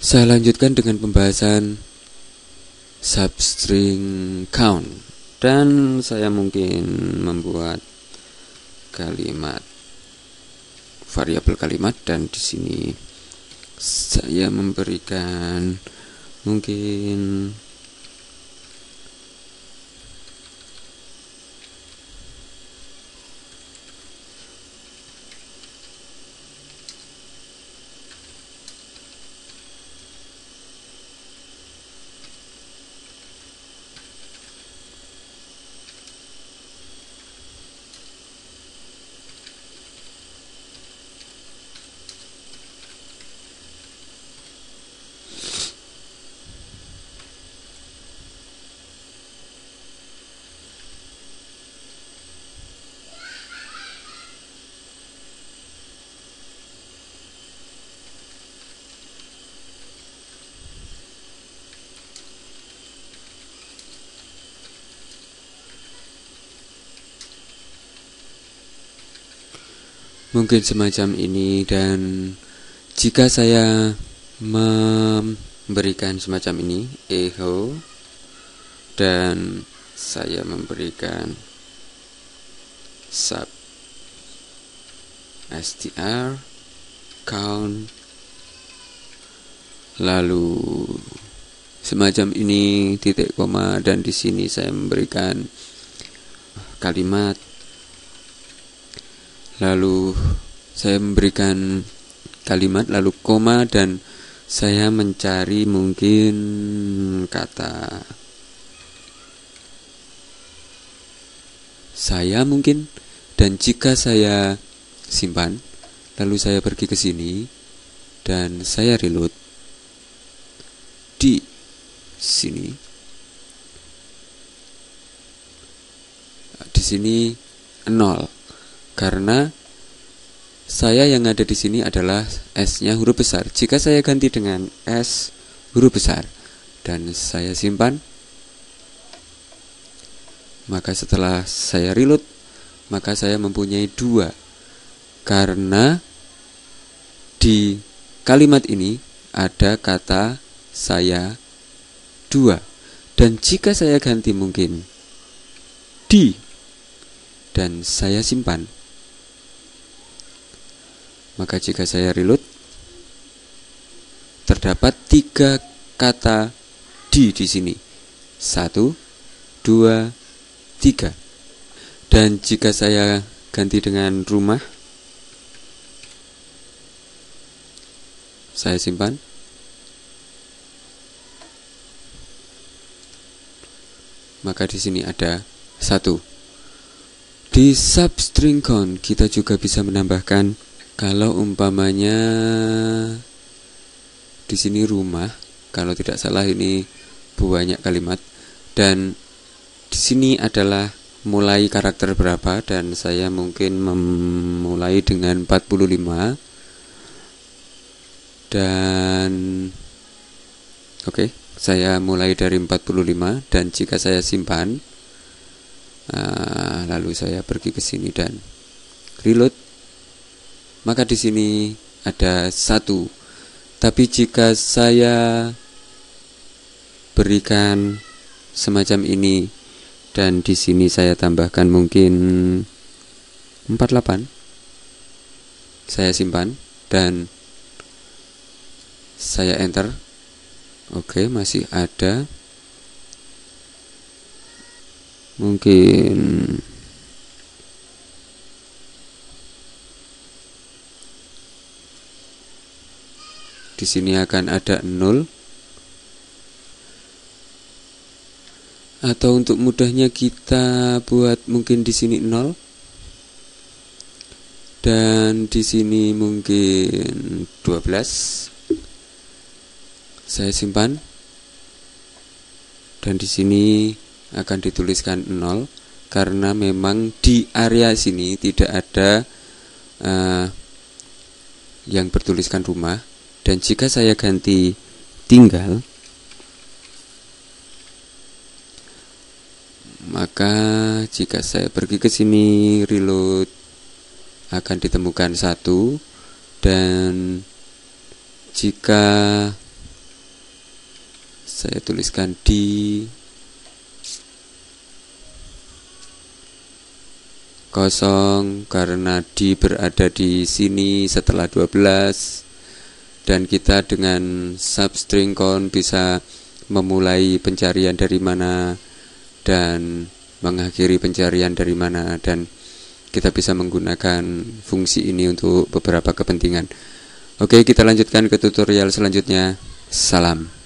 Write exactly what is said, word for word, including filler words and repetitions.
Saya lanjutkan dengan pembahasan substring count, dan saya mungkin membuat kalimat variabel kalimat, dan di sini saya memberikan mungkin mungkin semacam ini. Dan jika saya memberikan semacam ini echo, dan saya memberikan sub str count, lalu semacam ini titik koma, dan di sini saya memberikan kalimat, lalu saya memberikan kalimat, lalu koma, dan saya mencari mungkin kata saya mungkin. Dan jika saya simpan, lalu saya pergi ke sini dan saya reload di sini, di sini nol, karena saya yang ada di sini adalah S-nya huruf besar. Jika saya ganti dengan S huruf besar dan saya simpan, maka setelah saya reload, maka saya mempunyai dua, karena di kalimat ini ada kata saya dua. Dan jika saya ganti mungkin di dan saya simpan, maka jika saya reload, terdapat tiga kata di di sini, satu, dua, tiga. Dan jika saya ganti dengan rumah, saya simpan, maka di sini ada satu. Di substring count kita juga bisa menambahkan, kalau umpamanya di sini rumah, kalau tidak salah ini banyak kalimat, dan di sini adalah mulai karakter berapa, dan saya mungkin memulai dengan empat puluh lima. Dan oke, okay, saya mulai dari empat puluh lima, dan jika saya simpan, uh, lalu saya pergi ke sini dan reload, maka di sini ada satu. Tapi jika saya berikan semacam ini, dan di sini saya tambahkan mungkin empat puluh delapan, saya simpan dan saya enter. Oke, masih ada mungkin di sini akan ada nol. Atau untuk mudahnya kita buat mungkin di sini nol. Dan di sini mungkin dua belas. Saya simpan. Dan di sini akan dituliskan nol, karena memang di area sini tidak ada uh, yang bertuliskan rumah. Dan jika saya ganti tinggal, maka jika saya pergi ke sini reload, akan ditemukan satu, dan jika saya tuliskan di kosong karena di berada di sini setelah dua belas, dan kita dengan substring count bisa memulai pencarian dari mana dan mengakhiri pencarian dari mana, dan kita bisa menggunakan fungsi ini untuk beberapa kepentingan. Oke, kita lanjutkan ke tutorial selanjutnya. Salam.